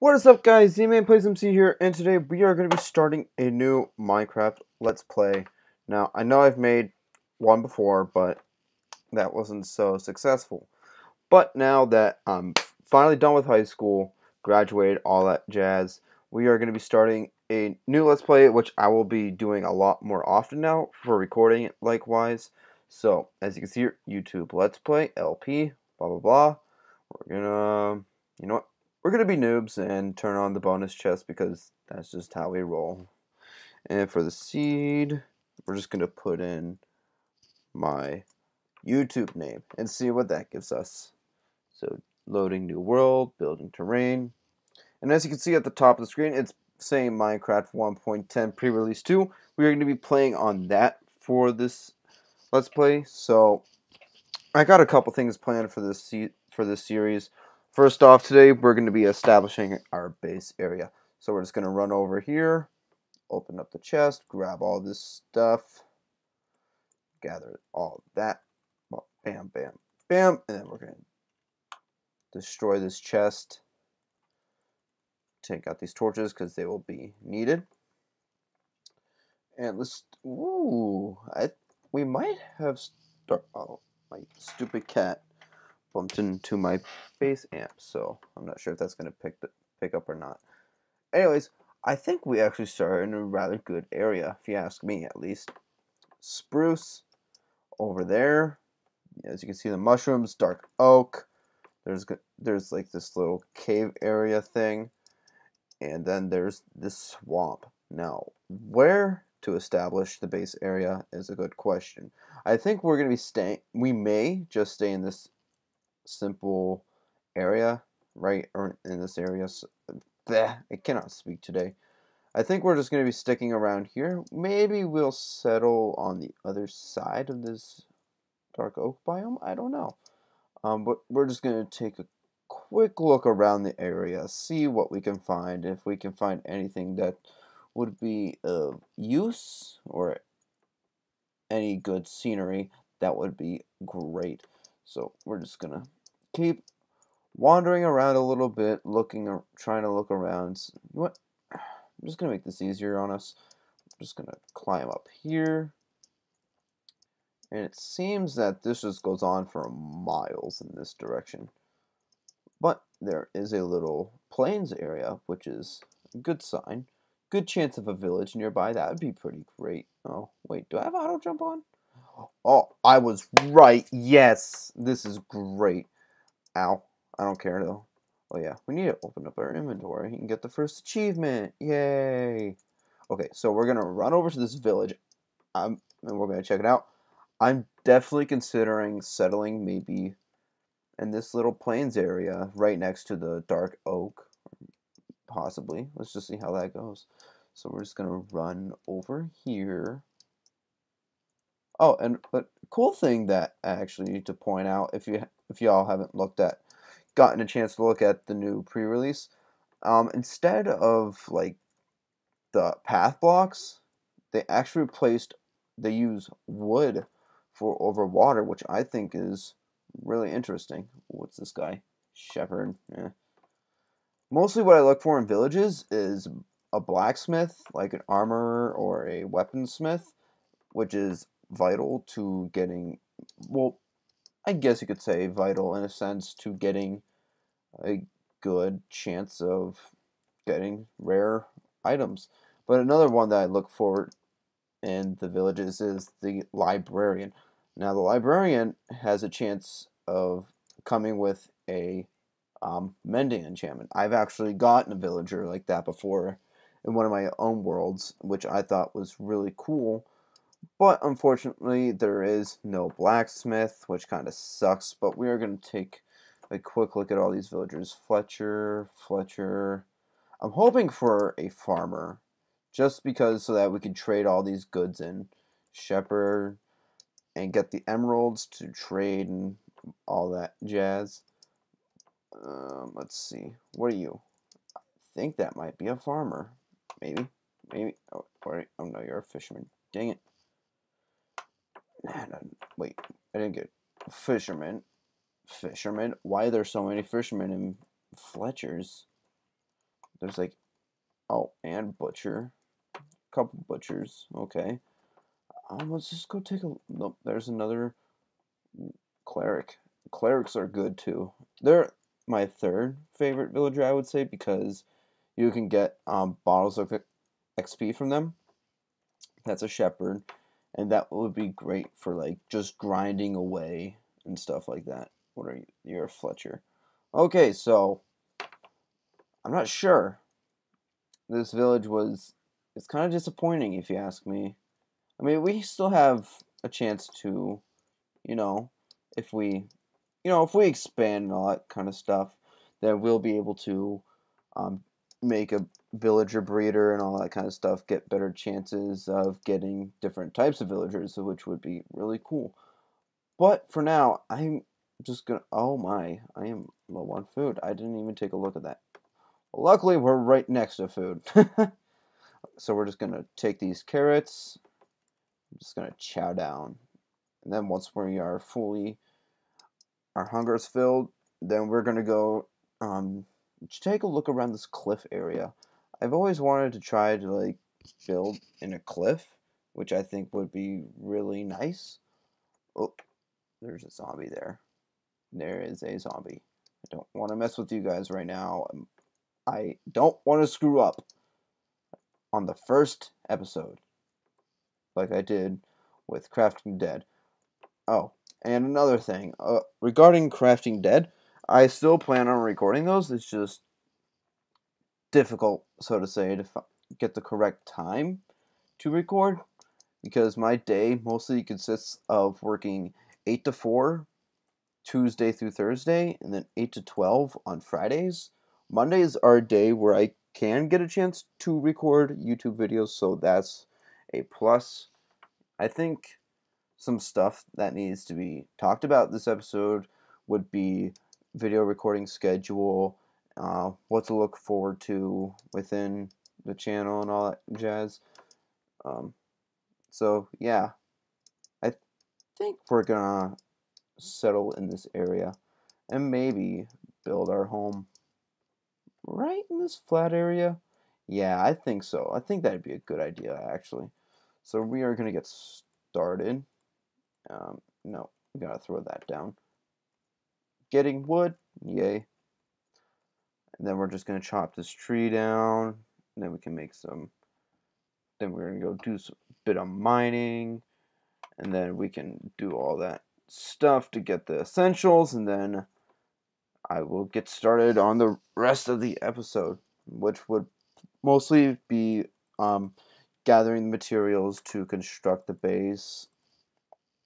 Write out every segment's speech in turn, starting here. What is up, guys? ZmanPlaysMC here, and today we are going to be starting a new Minecraft Let's Play. Now, I know I've made one before, but that wasn't so successful. But now that I'm finally done with high school, graduated, all that jazz, we are going to be starting a new Let's Play, which I will be doing a lot more often now for recording it likewise. So, as you can see here, YouTube Let's Play, LP, blah blah blah. We're gonna, you know what? We're going to be noobs and turn on the bonus chest because that's just how we roll. And for the seed, we're just going to put in my YouTube name and see what that gives us. So loading new world, building terrain. And as you can see at the top of the screen, it's saying Minecraft 1.10 pre-release 2. We're going to be playing on that for this Let's Play. So I got a couple things planned for this series. First off, today we're going to be establishing our base area. So we're just going to run over here, open up the chest, grab all this stuff, gather all that, bam, bam, bam, and then we're going to destroy this chest, take out these torches because they will be needed. And let's, ooh, we might have, oh, my stupid cat bumped into my base amp, so I'm not sure if that's going to pick up or not. Anyways, I think we actually started in a rather good area, if you ask me at least. Spruce over there. As you can see, the mushrooms, dark oak. There's like this little cave area thing, and then there's this swamp. Now, where to establish the base area is a good question. I think we're going to be staying. We may just stay in this simple area, right, or in this area. So, bleh, I cannot speak today. I think we're just going to be sticking around here. Maybe we'll settle on the other side of this dark oak biome. I don't know. But we're just going to take a quick look around the area, see what we can find, if we can find anything that would be of use or any good scenery. That would be great. So we're just gonna keep wandering around a little bit, looking or trying to look around. What? I'm just gonna make this easier on us. I'm just gonna climb up here, and it seems that this just goes on for miles in this direction. But there is a little plains area, which is a good sign. Good chance of a village nearby. That would be pretty great. Oh wait, do I have auto jump on? Oh, I was right. Yes, this is great. Ow, I don't care though. Oh yeah, we need to open up our inventory and get the first achievement. Yay! Okay, so we're gonna run over to this village, and we're gonna check it out. I'm definitely considering settling maybe in this little plains area right next to the dark oak, possibly. Let's just see how that goes. So we're just gonna run over here. Oh, and a cool thing that I actually need to point out, if y'all haven't gotten a chance to look at the new pre-release, instead of like the path blocks, they actually use wood for over water, which I think is really interesting. What's this guy? Shepherd. Yeah. Mostly what I look for in villages is a blacksmith, like an armorer or a weaponsmith, which is vital to getting, well, I guess you could say vital in a sense to getting a good chance of getting rare items. But another one that I look for in the villages is the librarian. Now the librarian has a chance of coming with a mending enchantment. I've actually gotten a villager like that before in one of my own worlds, which I thought was really cool. But unfortunately, there is no blacksmith, which kind of sucks. But we are going to take a quick look at all these villagers. Fletcher. I'm hoping for a farmer, just because so that we can trade all these goods in. Shepherd, and get the emeralds to trade and all that jazz. Let's see. What are you? I think that might be a farmer. Maybe. Oh, no, you're a fisherman. Dang it. Wait, I didn't get it. Fisherman. Why are there so many fishermen in Fletcher's? There's like, oh, and butcher. A couple butchers. Okay. Let's just go take a... Nope, there's another cleric. Clerics are good, too. They're my third favorite villager, I would say, because you can get bottles of XP from them. That's a shepherd. And that would be great for, like, just grinding away and stuff like that. What are you? You're a Fletcher. Okay, so... I'm not sure. This village was... It's kind of disappointing, if you ask me. I mean, we still have a chance to, you know, if we expand and all that kind of stuff, then we'll be able to make a villager breeder and all that kind of stuff, get better chances of getting different types of villagers, which would be really cool. But for now, I'm just gonna, oh my, I am low on food. I didn't even take a look at that. Luckily, we're right next to food. So we're just gonna take these carrots. I'm just gonna chow down, and then once we are fully, our hunger is filled, then we're gonna go take a look around this cliff area. I've always wanted to try to like build in a cliff, which I think would be really nice. Oh, there's a zombie there. There is a zombie. I don't want to mess with you guys right now. I don't want to screw up on the first episode, like I did with Crafting Dead. Oh, and another thing. Regarding Crafting Dead, I still plan on recording those. It's just difficult, so to say, to get the correct time to record, because my day mostly consists of working 8 to 4 Tuesday through Thursday, and then 8 to 12 on Fridays. Mondays are a day where I can get a chance to record YouTube videos, so that's a plus. I think some stuff that needs to be talked about this episode would be video recording schedule, what to look forward to within the channel and all that jazz. So yeah, I think we're gonna settle in this area and maybe build our home right in this flat area. Yeah, I think so. I think that'd be a good idea, actually. So we are gonna get started. No, we gotta throw that down. Getting wood, yay. And then we're just gonna chop this tree down. And then we can make some. Then we're gonna go do a bit of mining. And then we can do all that stuff to get the essentials. And then I will get started on the rest of the episode, which would mostly be gathering materials to construct the base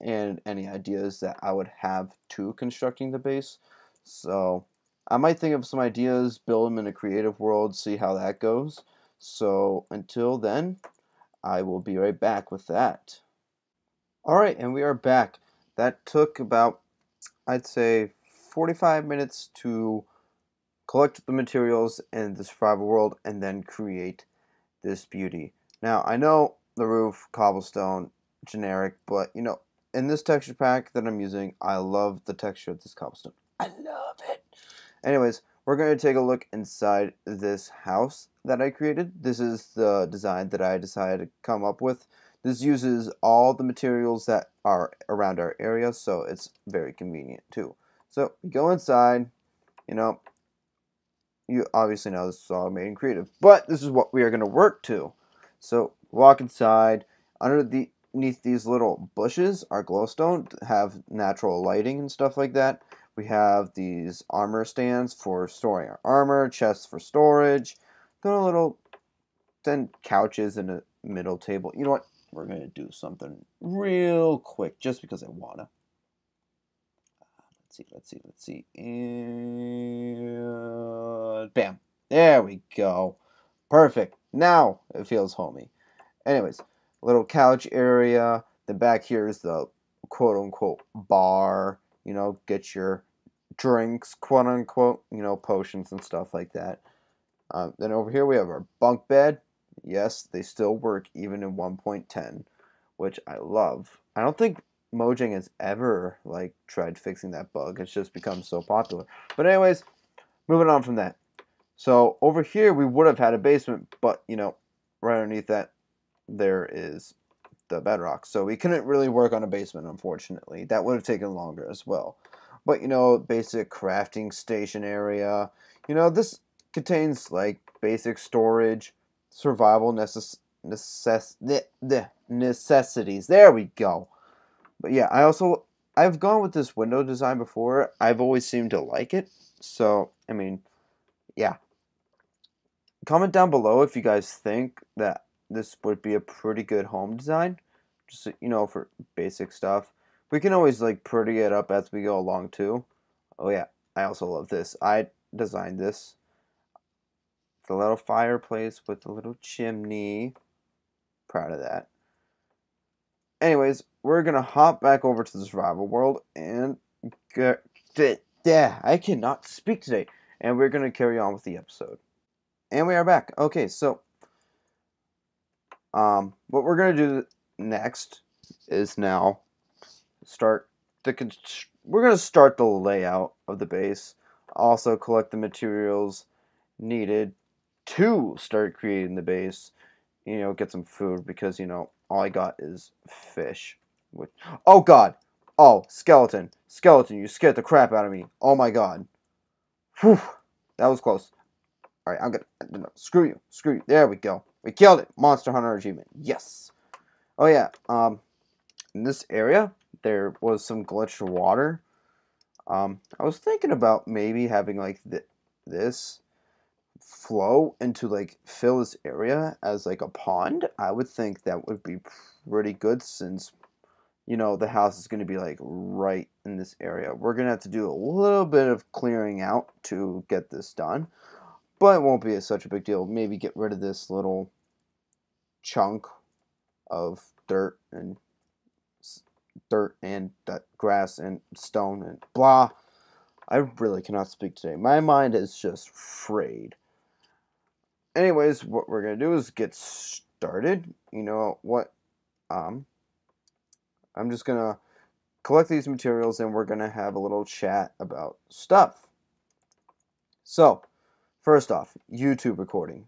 and any ideas that I would have to constructing the base. So I might think of some ideas, build them in a creative world, see how that goes. So until then, I will be right back with that. Alright, and we are back. That took about, I'd say, 45 minutes to collect the materials in the survival world and then create this beauty. Now, I know the roof, cobblestone, generic, but, you know, in this texture pack that I'm using, I love the texture of this cobblestone. I love it! Anyways, we're going to take a look inside this house that I created. This is the design that I decided to come up with. This uses all the materials that are around our area, so it's very convenient, too. So, go inside, you know, you obviously know this is all made in creative, but this is what we are going to work to. So walk inside. Underneath these little bushes are glowstone to have natural lighting and stuff like that. We have these armor stands for storing our armor, chests for storage, then couches and a middle table. You know what? We're going to do something real quick just because I want to. Let's see. And bam. There we go. Perfect. Now it feels homey. Anyways, little couch area. Then back here is the quote-unquote bar. You know, get your drinks, quote-unquote, you know, potions and stuff like that. Then over here we have our bunk bed. Yes, they still work even in 1.10, which I love. I don't think Mojang has ever, like, tried fixing that bug. It's just become so popular. But anyways, moving on from that. So over here we would have had a basement, but you know, right underneath that there is the bedrock. So we couldn't really work on a basement, unfortunately. That would have taken longer as well. But you know, basic crafting station area. You know, this contains like basic storage, survival necessities. There we go. But yeah, I've gone with this window design before. I've always seemed to like it. So, I mean, yeah. Comment down below if you guys think that this would be a pretty good home design. Just, you know, for basic stuff. We can always, like, pretty it up as we go along, too. Oh, yeah. I also love this. I designed this. The little fireplace with the little chimney. Proud of that. Anyways, we're going to hop back over to the survival world and get... I cannot speak today. And we're going to carry on with the episode. And we are back. Okay, so... what we're going to do next is now start the... We're going to start the layout of the base. Also collect the materials needed to start creating the base. You know, get some food because, you know, all I got is fish. Which, oh, God. Oh, skeleton. Skeleton, you scared the crap out of me. Oh, my God. Whew. That was close. All right, I'm going to... No, screw you. Screw you. There we go. We killed it. Monster Hunter achievement. Yes. Oh, yeah. In this area, there was some glitched water. I was thinking about maybe having, like, this flow into, like, fill this area as, like, a pond. I would think that would be pretty good since, you know, the house is going to be, like, right in this area. We're going to have to do a little bit of clearing out to get this done. But it won't be such a big deal. Maybe get rid of this little chunk of dirt and grass and stone and blah. I really cannot speak today. My mind is just frayed. Anyways, what we're going to do is get started. You know what? I'm just going to collect these materials and we're going to have a little chat about stuff. So... First off, YouTube recording.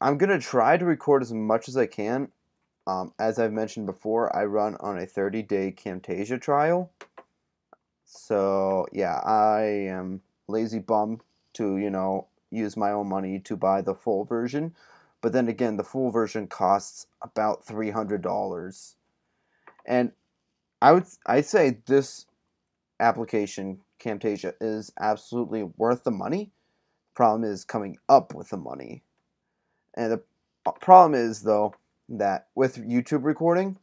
I'm going to try to record as much as I can. As I've mentioned before, I run on a 30-day Camtasia trial. So, yeah, I am lazy bum to, you know, use my own money to buy the full version. But then again, the full version costs about $300. And I'd say this application, Camtasia, is absolutely worth the money. Problem is coming up with the money. And the problem is, though, that with YouTube recording,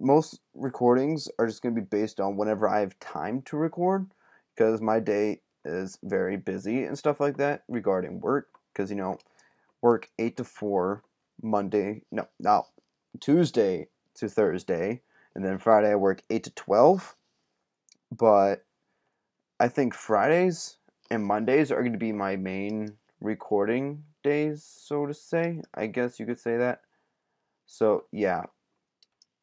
most recordings are just going to be based on whenever I have time to record, because my day is very busy and stuff like that regarding work, because, you know, work 8 to 4 Tuesday to Thursday, and then Friday I work 8 to 12, but I think Fridays... and Mondays are going to be my main recording days, so to say. I guess you could say that. So, yeah.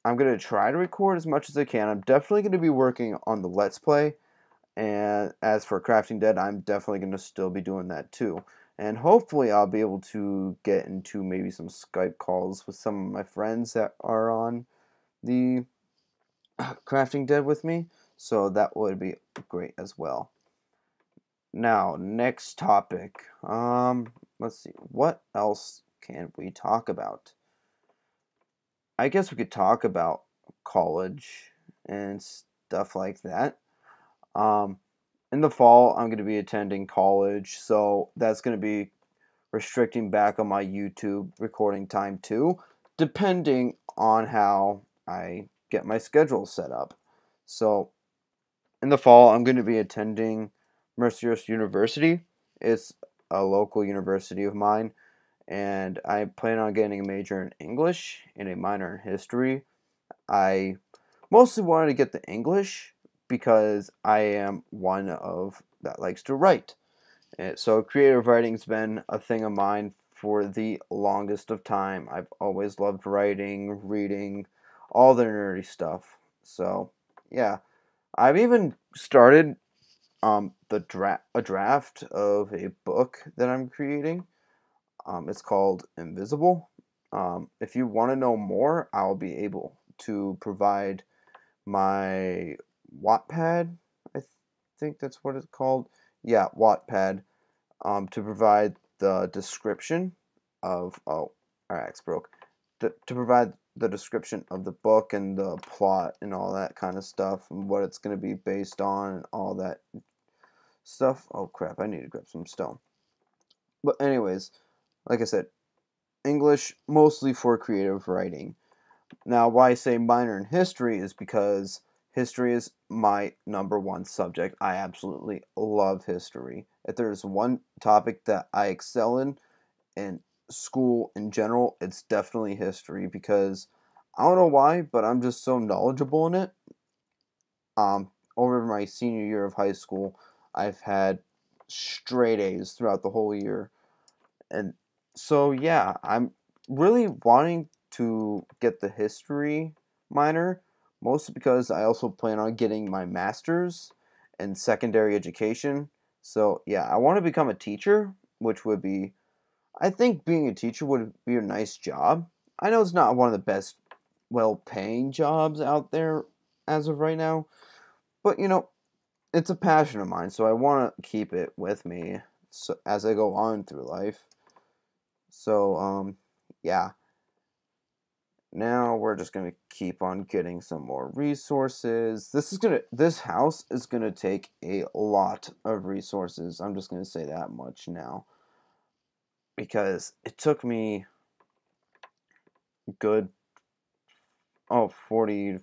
I'm going to try to record as much as I can. I'm definitely going to be working on the Let's Play. And as for Crafting Dead, I'm definitely going to still be doing that, too. And hopefully I'll be able to get into maybe some Skype calls with some of my friends that are on the Crafting Dead with me. So that would be great as well. Now, next topic. Let's see. What else can we talk about? I guess we could talk about college and stuff like that. In the fall, I'm going to be attending college, so that's going to be restricting back on my YouTube recording time too, depending on how I get my schedule set up. So, in the fall, I'm going to be attending Mercyhurst University. It's a local university of mine, and I plan on getting a major in English and a minor in history. I mostly wanted to get the English because I am one of that likes to write. And so creative writing's been a thing of mine for the longest of time. I've always loved writing, reading, all the nerdy stuff. So, yeah. I've even started a draft of a book that I'm creating. It's called Invisible. If you want to know more, I'll be able to provide my Wattpad, I think that's what it's called. Yeah, Wattpad, to provide the description of, oh, our axe broke, to provide the description of the book and the plot and all that kind of stuff and what it's going to be based on and all that stuff. Oh crap, I need to grab some stone. But anyways, like I said, English mostly for creative writing. Now why I say minor in history is because history is my #1 subject. I absolutely love history. If there's one topic that I excel in school in general, it's definitely history, because I don't know why, but I'm just so knowledgeable in it. Over my senior year of high school, I've had straight A's throughout the whole year. And so yeah, I'm really wanting to get the history minor, mostly because I also plan on getting my master's in secondary education. So yeah, I want to become a teacher, which would be, I think being a teacher would be a nice job. I know it's not one of the best well-paying jobs out there as of right now, but you know, it's a passion of mine, so I want to keep it with me as I go on through life. So yeah. Now we're just gonna keep on getting some more resources. This house is gonna take a lot of resources. I'm just gonna say that much now, because it took me a good 40-45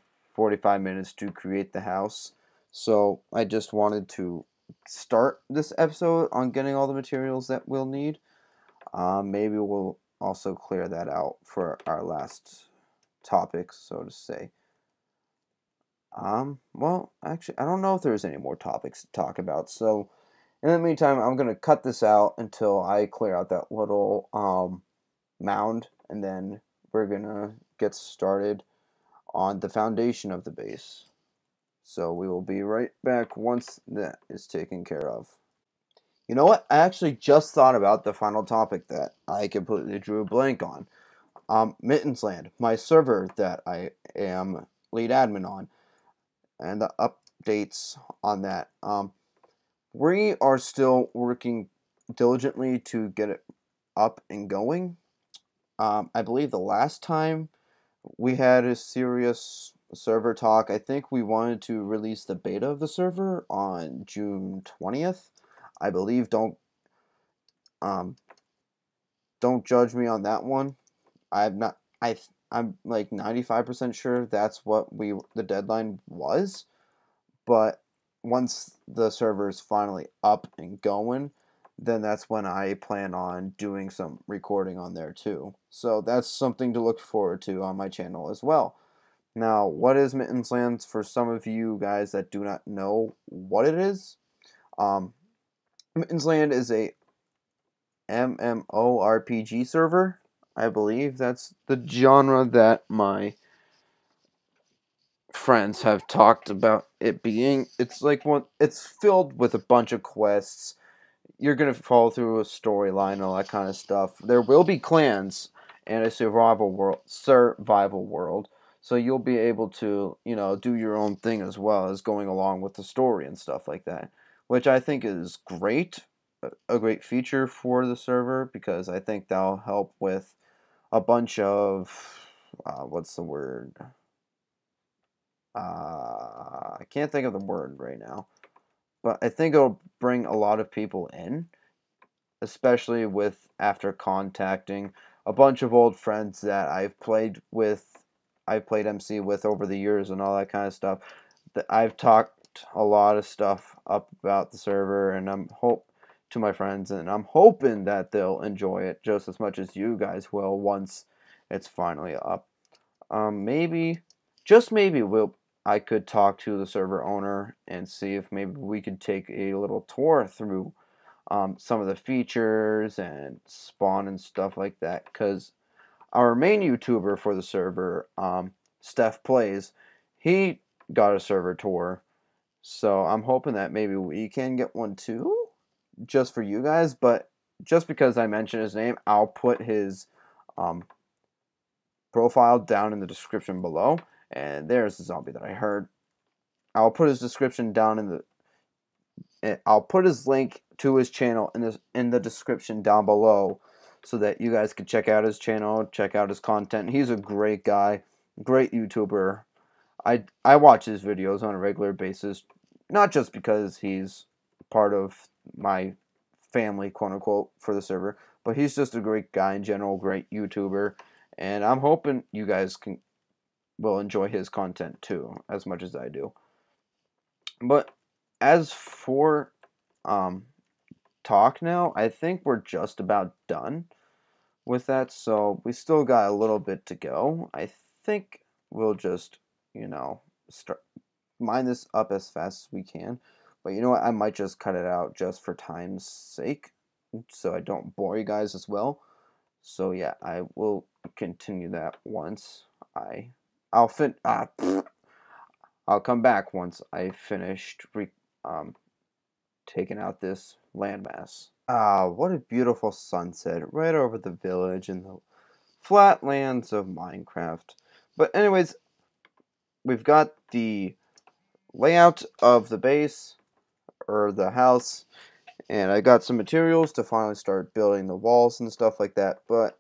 minutes to create the house. So I just wanted to start this episode on getting all the materials that we'll need. Maybe we'll also clear that out for our last topic, so to say. Well, actually, I don't know if there's any more topics to talk about, so in the meantime, I'm going to cut this out until I clear out that little mound, and then we're going to get started on the foundation of the base. So we will be right back once that is taken care of. You know what? I actually just thought about the final topic that I completely drew a blank on. Mittensland, my server that I am lead admin on, and the updates on that. We are still working diligently to get it up and going. I believe the last time we had a serious server talk, I think we wanted to release the beta of the server on June 20th. I believe, don't judge me on that one. I'm like 95% sure that's what the deadline was. But once the server is finally up and going, then that's when I plan on doing some recording on there too. So that's something to look forward to on my channel as well. Now, what is Mittensland? For some of you guys that do not know what it is, Mittensland is a MMORPG server. I believe that's the genre that my friends have talked about it being. It's like one. It's filled with a bunch of quests. You're gonna follow through a storyline, all that kind of stuff. There will be clans and a survival world. So you'll be able to, you know, do your own thing as well as going along with the story and stuff like that, which I think is great, a great feature for the server, because I think that'll help with a bunch of, what's the word? I can't think of the word right now, but I think it'll bring a lot of people in, especially with after contacting a bunch of old friends that I've played MC with over the years and all that kind of stuff. That I've talked a lot of stuff up about the server, and I'm hoping that they'll enjoy it just as much as you guys will once it's finally up. Maybe, just maybe, I could talk to the server owner and see if maybe we could take a little tour through some of the features and spawn and stuff like that, because our main YouTuber for the server, Steph Plays, he got a server tour. So I'm hoping that maybe we can get one too, just for you guys. But just because I mentioned his name, I'll put his profile down in the description below. And there's the zombie that I heard. I'll put his description down in the... I'll put his link to his channel in the description down below, so that you guys can check out his channel, check out his content. He's a great guy, great YouTuber. I watch his videos on a regular basis, not just because he's part of my family, quote unquote, for the server, but he's just a great guy in general, great YouTuber, and I'm hoping you guys will enjoy his content too, as much as I do. But as for talk now, I think we're just about done with that, so we still got a little bit to go. I think we'll just, you know, start mine this up as fast as we can. But you know what, I might just cut it out just for time's sake, so I don't bore you guys as well. So yeah, I will continue that once I'll come back once I finished taking out this landmass. Ah, what a beautiful sunset right over the village and the flat lands of Minecraft. But anyways, we've got the layout of the base, or the house, and I got some materials to finally start building the walls and stuff like that. But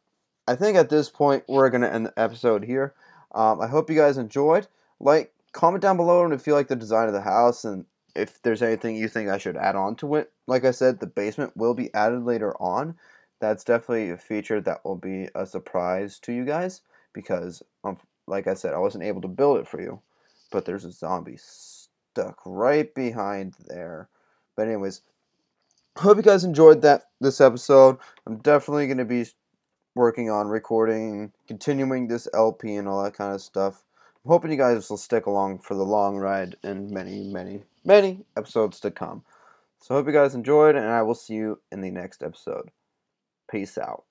I think at this point we're going to end the episode here. I hope you guys enjoyed. Like, comment down below and if you like the design of the house, and if there's anything you think I should add on to it. Like I said, the basement will be added later on. That's definitely a feature that will be a surprise to you guys, because like I said, I wasn't able to build it for you, but there's a zombie stuck right behind there. But anyways, hope you guys enjoyed this episode. I'm definitely going to be working on recording, continuing this LP and all that kind of stuff. I'm hoping you guys will stick along for the long ride and many, many, many episodes to come. So hope you guys enjoyed, and I will see you in the next episode. Peace out.